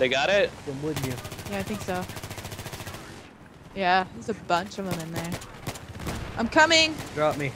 They got it? I'm with you. Yeah, I think so. Yeah, there's a bunch of them in there. I'm coming! Drop me.